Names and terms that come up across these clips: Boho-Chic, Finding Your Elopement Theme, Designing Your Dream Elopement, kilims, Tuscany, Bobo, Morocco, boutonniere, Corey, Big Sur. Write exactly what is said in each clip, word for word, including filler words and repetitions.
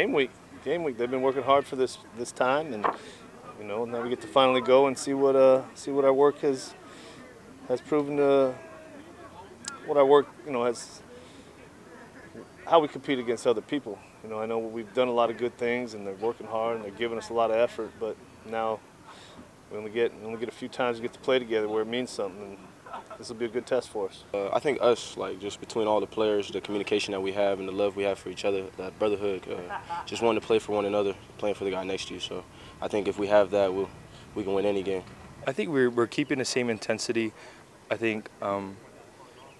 game week. Game week. They've been working hard for this this time, and you know, now we get to finally go and see what uh see what our work has has proven to what our work you know has how we compete against other people. You know, I know we've done a lot of good things, and they're working hard, and they're giving us a lot of effort. But now we only get we only get a few times to get to play together where it means something. And this will be a good test for us. Uh, I think us, like just between all the players, the communication that we have and the love we have for each other, that brotherhood, uh, just wanting to play for one another, playing for the guy next to you. So I think if we have that, we'll, we can win any game. I think we're we're keeping the same intensity. I think um,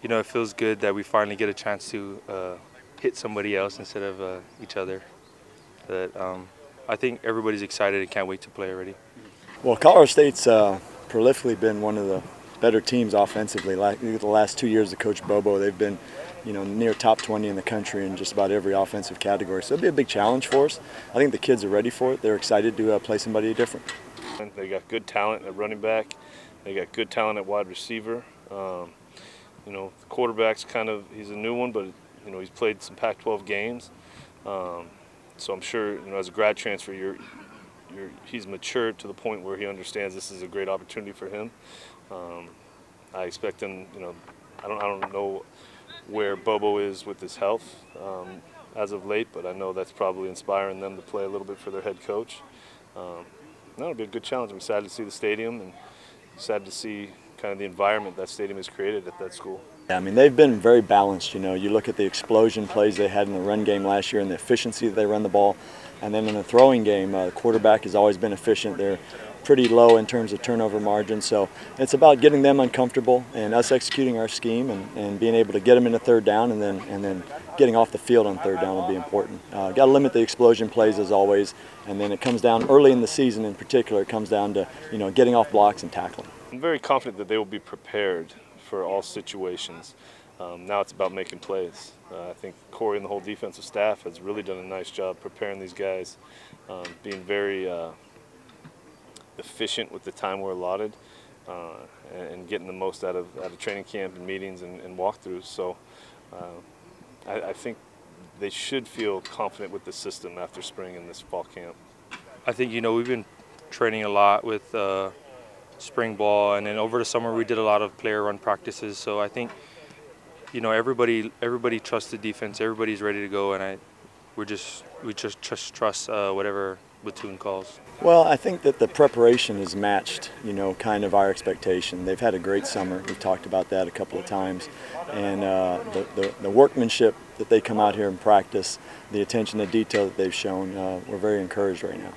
you know, it feels good that we finally get a chance to. Uh, hit somebody else instead of uh, each other. But, um, I think everybody's excited and can't wait to play already. Well, Colorado State's uh, prolifically been one of the better teams offensively. Like the last two years of Coach Bobo, they've been, you know, near top twenty in the country in just about every offensive category. So it'll be a big challenge for us. I think the kids are ready for it. They're excited to uh, play somebody different. They got good talent at running back. They got good talent at wide receiver. Um, you know, the quarterback's kind of, he's a new one, but you know, he's played some Pac twelve games, um, so I'm sure, you know, as a grad transfer, you're, you're, he's matured to the point where he understands this is a great opportunity for him. Um, I expect him, you know, I don't, I don't know where Bobo is with his health um, as of late, but I know that's probably inspiring them to play a little bit for their head coach. Um, that'll be a good challenge. I'm excited to see the stadium and excited to see kind of the environment that stadium has created at that school. Yeah, I mean, they've been very balanced, you know. You look at the explosion plays they had in the run game last year and the efficiency that they run the ball. And then in the throwing game, uh, the quarterback has always been efficient. They're pretty low in terms of turnover margin. So it's about getting them uncomfortable and us executing our scheme and, and being able to get them into third down and then, and then getting off the field on third down will be important. Uh, got to limit the explosion plays as always. And then it comes down early in the season in particular, it comes down to, you know, getting off blocks and tackling. I'm very confident that they will be prepared for all situations. Um, now it's about making plays. Uh, I think Corey and the whole defensive staff has really done a nice job preparing these guys, um, being very uh, efficient with the time we're allotted, uh, and, and getting the most out of, out of training camp and meetings and, and walkthroughs. So uh, I, I think they should feel confident with the system after spring and this fall camp. I think, you know, we've been training a lot with uh spring ball, and then over the summer we did a lot of player run practices. So I think, you know, everybody everybody trusts the defense. Everybody's ready to go, and I we're just we just just trust uh, whatever Platoon calls. Well, I think that the preparation has matched, you know, kind of our expectation. They've had a great summer. We've talked about that a couple of times, and uh, the, the the workmanship that they come out here and practice, the attention to detail that they've shown, uh, we're very encouraged right now.